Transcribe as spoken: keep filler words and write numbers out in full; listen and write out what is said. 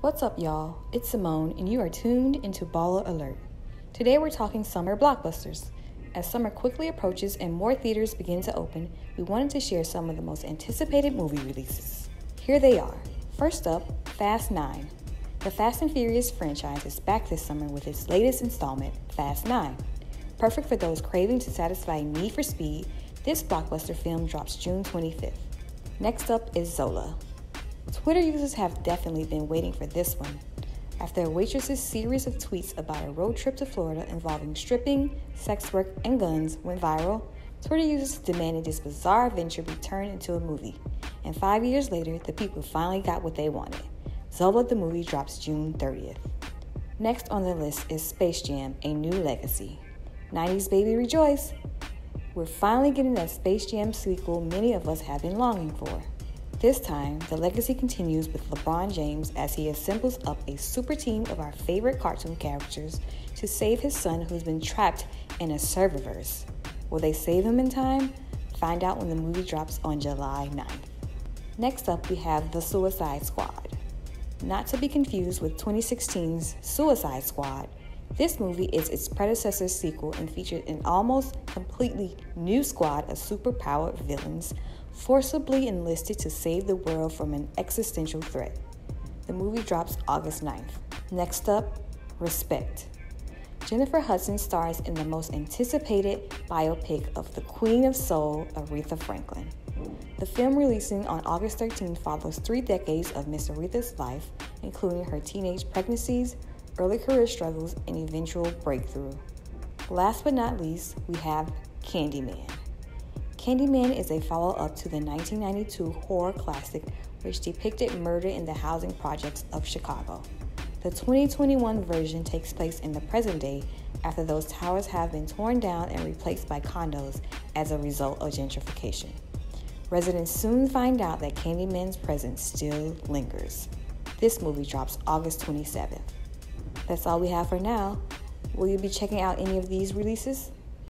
What's up, y'all? It's Simone, and you are tuned into Baller Alert. Today we're talking summer blockbusters. As summer quickly approaches and more theaters begin to open, we wanted to share some of the most anticipated movie releases. Here they are. First up, Fast nine. The Fast and Furious franchise is back this summer with its latest installment, Fast nine. Perfect for those craving to satisfy a need for speed, this blockbuster film drops June twenty-fifth. Next up is Zola. Twitter users have definitely been waiting for this one. After a waitress's series of tweets about a road trip to Florida involving stripping, sex work, and guns went viral, Twitter users demanded this bizarre adventure be turned into a movie. And five years later, the people finally got what they wanted. Zola the movie drops June thirtieth. Next on the list is Space Jam: A New Legacy. nineties baby rejoice! We're finally getting that Space Jam sequel many of us have been longing for. This time, the legacy continues with LeBron James as he assembles up a super team of our favorite cartoon characters to save his son who's been trapped in a serververse. Will they save him in time? Find out when the movie drops on July ninth. Next up, we have The Suicide Squad. Not to be confused with twenty sixteen's Suicide Squad, this movie is its predecessor's sequel and featured an almost completely new squad of superpowered villains forcibly enlisted to save the world from an existential threat. The movie drops August ninth. Next up, Respect. Jennifer Hudson stars in the most anticipated biopic of the Queen of Soul, Aretha Franklin. The film releasing on August thirteenth follows three decades of Miss Aretha's life, including her teenage pregnancies, early career struggles, and eventual breakthrough. Last but not least, we have Candyman. Candyman is a follow-up to the nineteen ninety-two horror classic, which depicted murder in the housing projects of Chicago. The twenty twenty-one version takes place in the present day after those towers have been torn down and replaced by condos as a result of gentrification. Residents soon find out that Candyman's presence still lingers. This movie drops August twenty-seventh. That's all we have for now. Will you be checking out any of these releases?